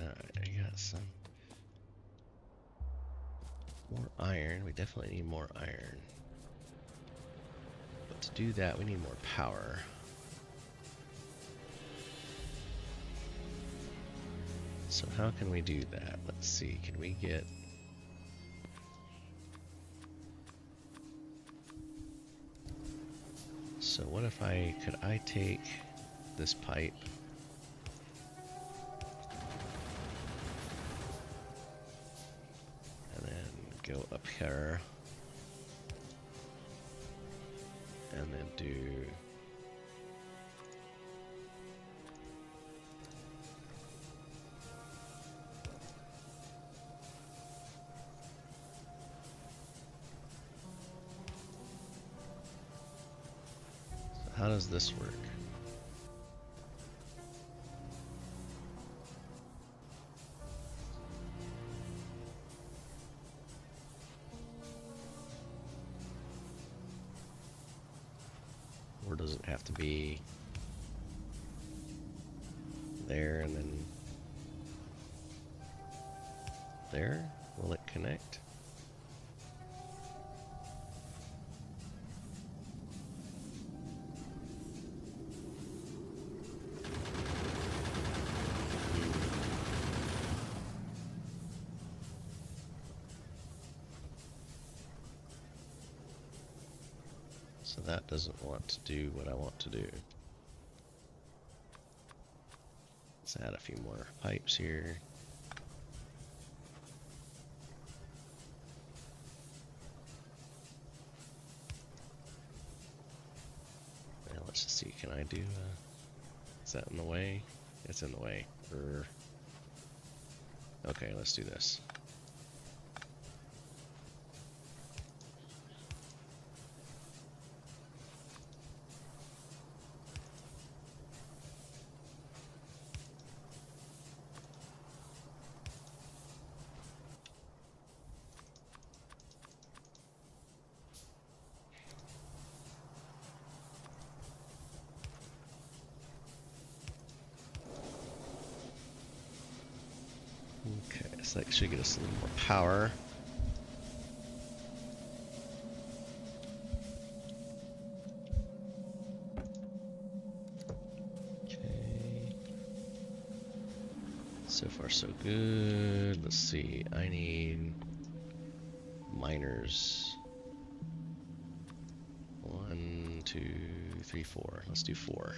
uh, we got some more iron. We definitely need more iron. But to do that, we need more power. So how can we do that? Let's see, can we get... So what if I, could I take this pipe? And then go up here. And then do... How does this work? Or does it have to be there and then there? Will it connect? So that doesn't want to do what I want to do. Let's add a few more pipes here. Now let's just see, can I do, uh, is that in the way? It's in the way. Err. Okay, let's do this. Okay, so that should get us a little more power. Okay. So far so good. Let's see, I need miners. One, two, three, four. Let's do four.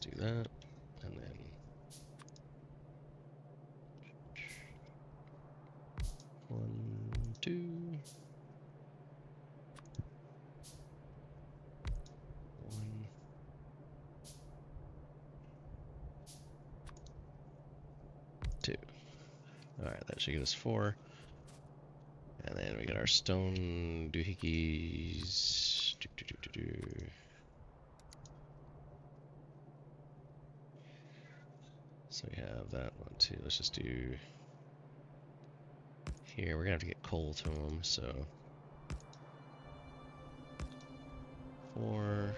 Do that, and then one, two, one, two. All right, that should give us four, and then we got our stone doohickeys. Do, do, do, do, do. So we have that one too. Let's just do here. We're gonna have to get coal to them. So four.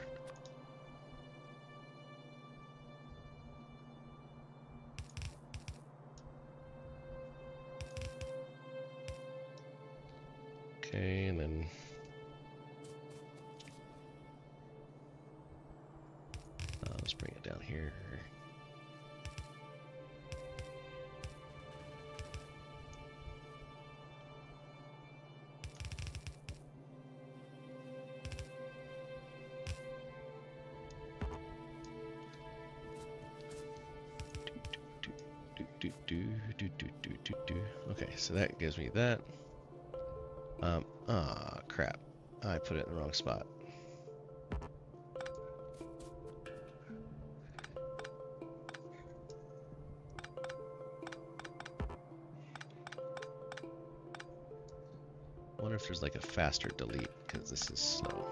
Okay, and then. Uh, let's bring it down here. Do, do, do, do, do, do, do. Okay, so that gives me that. Um, ah, oh, crap. I put it in the wrong spot. I wonder if there's like a faster delete, because this is slow.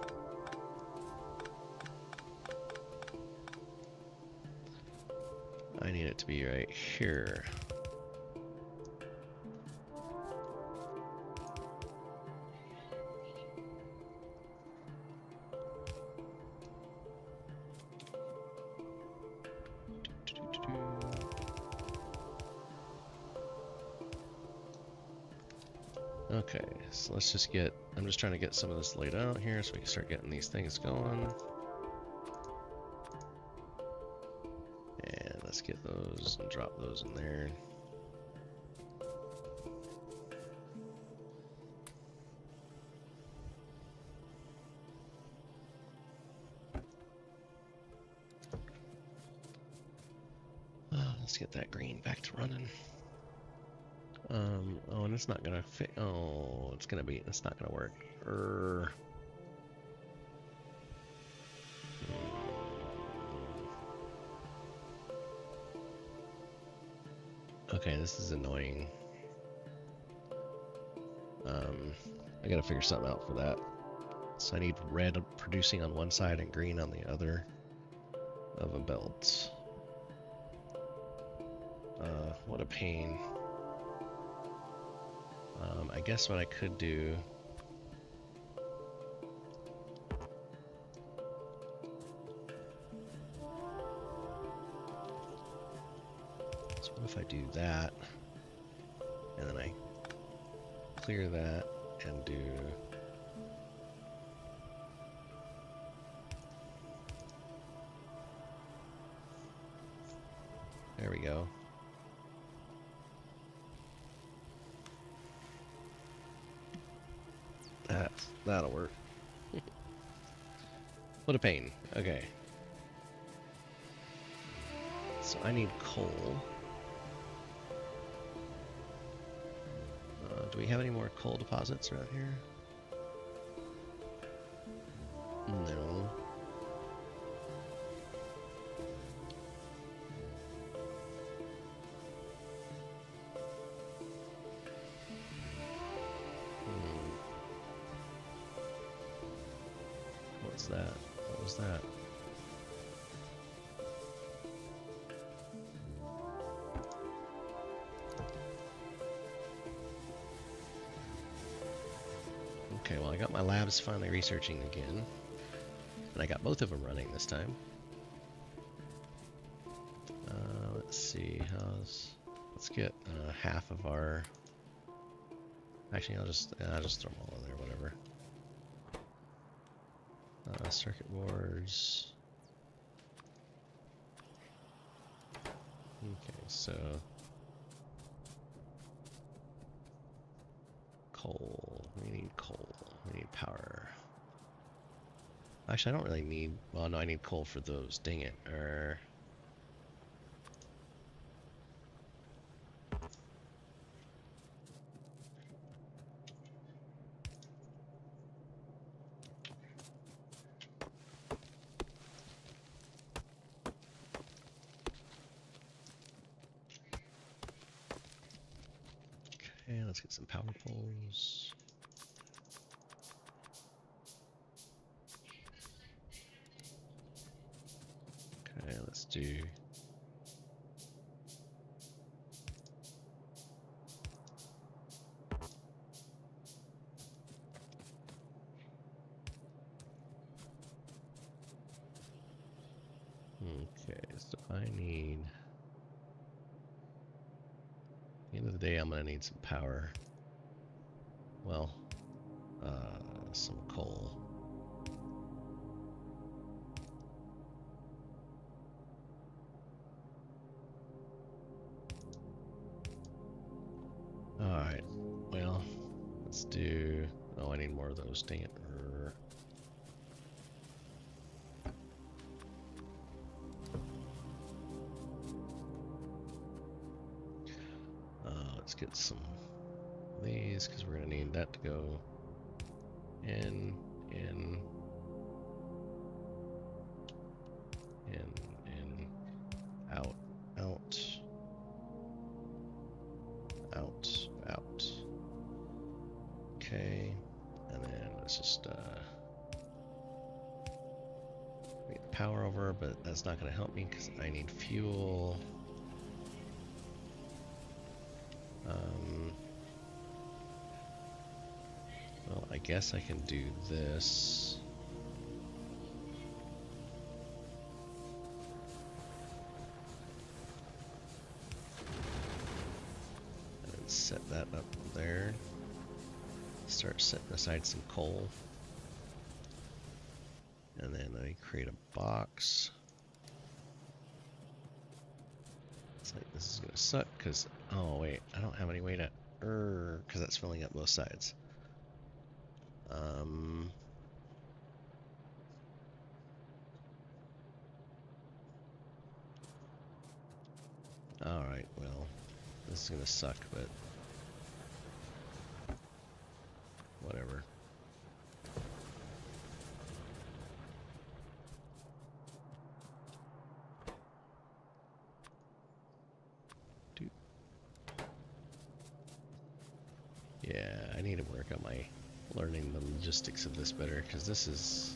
I need it to be right here. Okay, so let's just get, I'm just trying to get some of this laid out here so we can start getting these things going. And let's get those and drop those in there. Let's get that green back to running. Um, oh, and it's not gonna fit. Oh, it's gonna be. It's not gonna work. Er. Okay, this is annoying. Um, I gotta figure something out for that. So I need red producing on one side and green on the other of a belt. Uh, what a pain. Um, I guess what I could do... So what if I do that, and then I clear that, and do... There we go. That'll work. What a pain. Okay. So I need coal. Uh, do we have any more coal deposits around here? No. That? What was that? Okay, well I got my labs finally researching again, and I got both of them running this time. Uh, let's see, how's... Let's get uh, half of our... Actually, I'll just I'll just throw them all in there, whatever. Uh, circuit boards. Okay, so coal. We need coal. We need power. Actually, I don't really need. Well, no, I need coal for those. Dang it. Or let's get some power poles. Okay, let's do... Okay, so I need... Day, I'm gonna need some power. Well, uh, some coal. All right. Well, let's do. Oh, I need more of those. Dang it. Get some of these because we're going to need that to go in, in, in, in, out, out, out, out. Okay, and then let's just, uh, we need power over, but that's not going to help me because I need fuel. Um, well, I guess I can do this. And set that up there. Start setting aside some coal. And then I create a box. It's like, this is gonna suck, because, oh wait, I don't have any way to, er, because that's filling up both sides. Um... Alright, well, this is gonna suck, but whatever. Dude. Yeah, I need to work on my learning the logistics of this better, because this is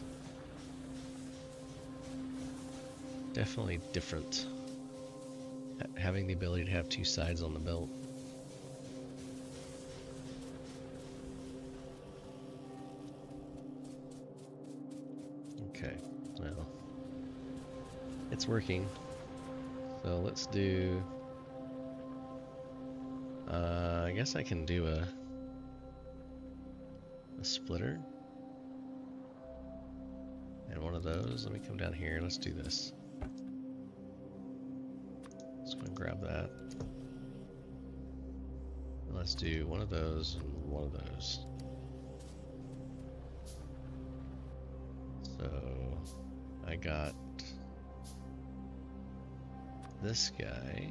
definitely different. Having the ability to have two sides on the belt. Okay, well, it's working. So let's do. Uh, I guess I can do a a splitter and one of those. Let me come down here. Let's do this. Grab that. Let's do one of those and one of those. So I got this guy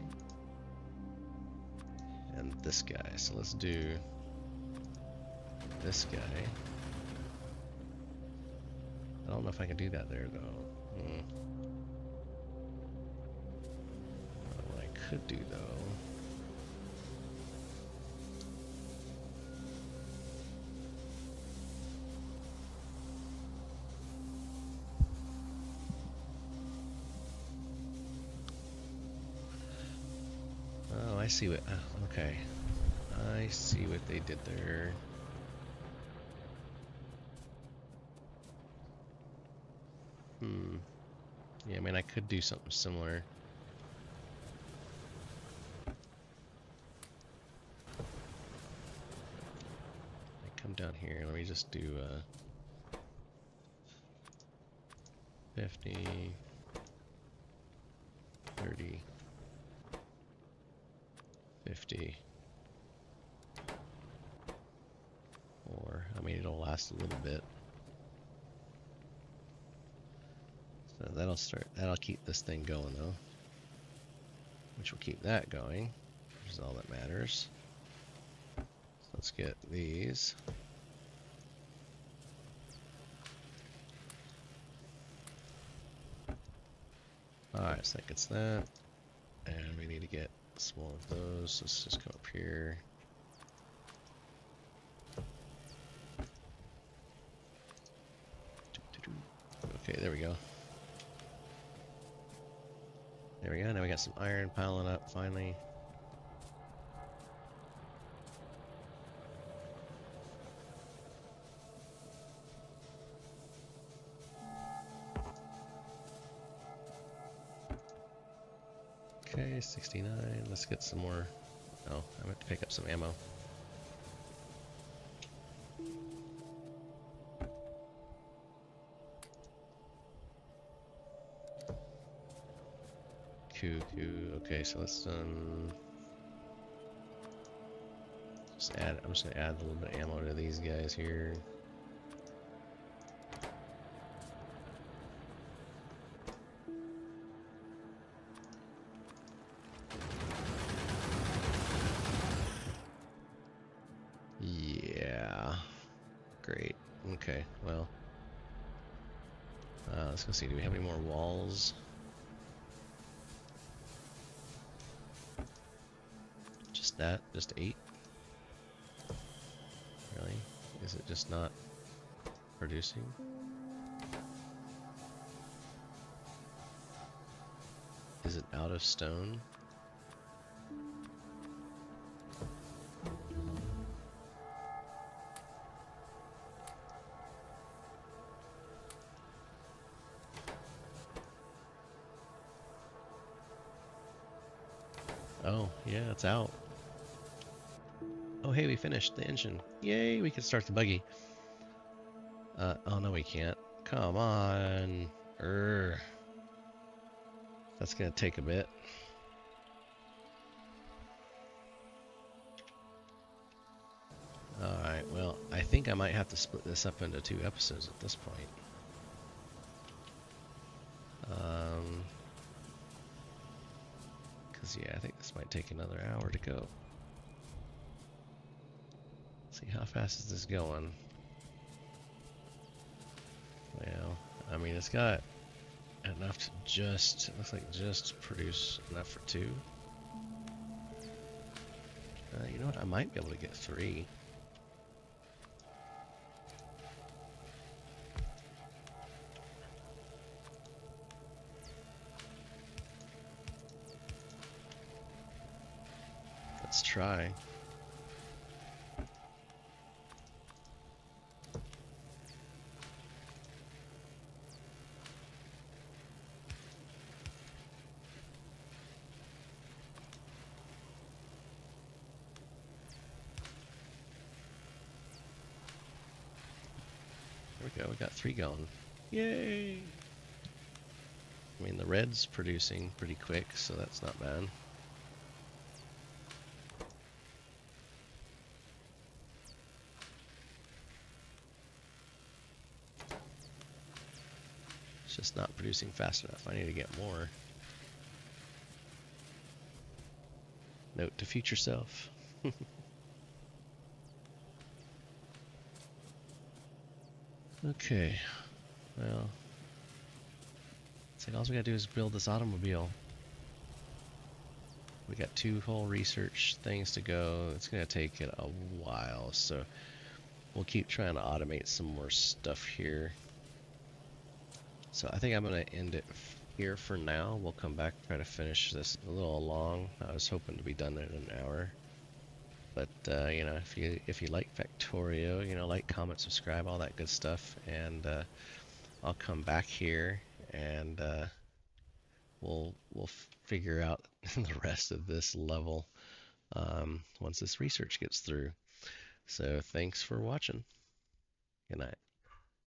and this guy. So let's do this guy. I don't know if I can do that there though. Hmm. Could do though. Oh, I see what. Oh, okay, I see what they did there. Hmm. Yeah, I mean, I could do something similar. Down here, let me just do uh, fifty, thirty, fifty, or I mean it'll last a little bit, so that'll start, that'll keep this thing going though, which will keep that going, which is all that matters. Let's get these. Alright, so that gets that. And we need to get some more of those. Let's just come up here. Okay, there we go. There we go. Now we got some iron piling up finally. sixty-nine, let's get some more. Oh, I meant to pick up some ammo. Cuckoo. Okay, so let's um just add I'm just gonna add a little bit of ammo to these guys here. Okay, well, uh, let's go see, do we have any more walls? Just that? Just eight? Really? Is it just not producing? Is it out of stone? Oh, yeah, it's out. Oh, hey, we finished the engine. Yay, we can start the buggy. Uh, oh, no, we can't. Come on. Urgh. That's going to take a bit. Alright, well, I think I might have to split this up into two episodes at this point. Um, because, yeah, I think this might take another hour to go. Let's see, how fast is this going? Well, I mean, it's got enough to just, it looks like just produce enough for two. Uh, you know what, I might be able to get three. Let's try. We got three going. Yay! I mean, the red's producing pretty quick, so that's not bad. It's just not producing fast enough. I need to get more. Note to future self. Okay, well, all we gotta do is build this automobile. We got two whole research things to go. It's gonna take it a while, so we'll keep trying to automate some more stuff here. So I think I'm gonna end it here for now. We'll come back and try to finish this a little long. I was hoping to be done in an hour. But, uh, you know, if you, if you like Factorio, you know, like, comment, subscribe, all that good stuff. And uh, I'll come back here and uh, we'll, we'll figure out the rest of this level um, once this research gets through. So thanks for watching. Good night.